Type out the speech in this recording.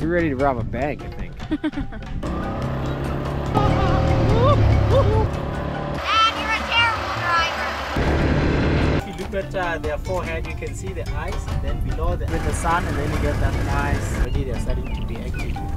We're ready to rob a bank, I think. Dad, you're a terrible driver. If you look at their forehead, you can see the eyes, and then below with the sun, and then you get that nice already. They're starting to be active.